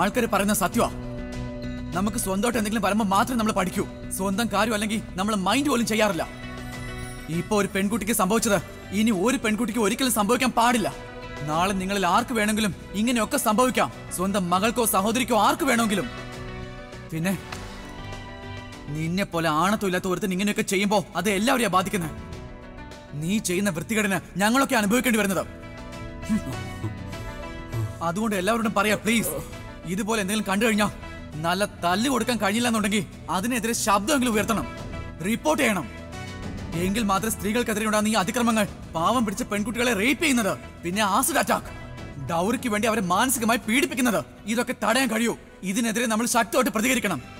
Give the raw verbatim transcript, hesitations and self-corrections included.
ആൾക്കാര് പറയുന്ന സത്യവാ. നമുക്ക് സ്വന്തമായിട്ട് എന്തെങ്കിലും പറയുമ്പോൾ മാത്രം നമ്മൾ പഠിക്കൂ. സ്വന്തം കാര്യം അല്ലെങ്കിൽ നമ്മൾ മൈൻഡ് പോലും ചെയ്യാറില്ല. ഇപ്പോ ഒരു പെൺകുട്ടിക്ക് സംഭവിച്ചത് ഇനി ഒരു പെൺകുട്ടിക്ക് ഒരിക്കലും സംഭവിക്കാൻ പാടില്ല. നാളെ നിങ്ങളിൽ ആർക്ക് വേണമെങ്കിലും ഇങ്ങനെയൊക്കെ സംഭവിക്കാം. സ്വന്തം മകൾക്കോ സഹോദരിക്കോ ആർക്ക് വേണമെങ്കിലും. പിന്നെ നിന്നെ പോലെ ആണത്തുമില്ലാത്ത ഒരുത്തൻ ഇങ്ങനെയൊക്കെ ചെയ്യുമ്പോൾ അത് എല്ലാവരെയാ ബാധിക്കുന്നത്. നീ ചെയ്യുന്ന വൃത്തികേടിന് ഞങ്ങളൊക്കെ അനുഭവിക്കേണ്ടി വരുന്നത്. അതുകൊണ്ട് എല്ലാവരോടും പറയാ, പ്ലീസ്, ഇതുപോലെ എന്തെങ്കിലും കണ്ടു കഴിഞ്ഞാൽ നല്ല തല്ല് കൊടുക്കാൻ കഴിയില്ല എന്നുണ്ടെങ്കിൽ അതിനെതിരെ ശബ്ദമെങ്കിലും ഉയർത്തണം, റിപ്പോർട്ട് ചെയ്യണം. എങ്കിൽ മാത്രം സ്ത്രീകൾക്കെതിരെ ഉണ്ടാകുന്ന ഈ അതിക്രമങ്ങൾ, പാവം പിടിച്ച പെൺകുട്ടികളെ റേപ്പ് ചെയ്യുന്നത്, പിന്നെ ആസിഡ് അറ്റാക്ക്, ഡൗറിക്ക് വേണ്ടി അവരെ മാനസികമായി പീഡിപ്പിക്കുന്നത്, ഇതൊക്കെ തടയാൻ കഴിയൂ. ഇതിനെതിരെ നമ്മൾ ശക്തമായിട്ട് പ്രതികരിക്കണം.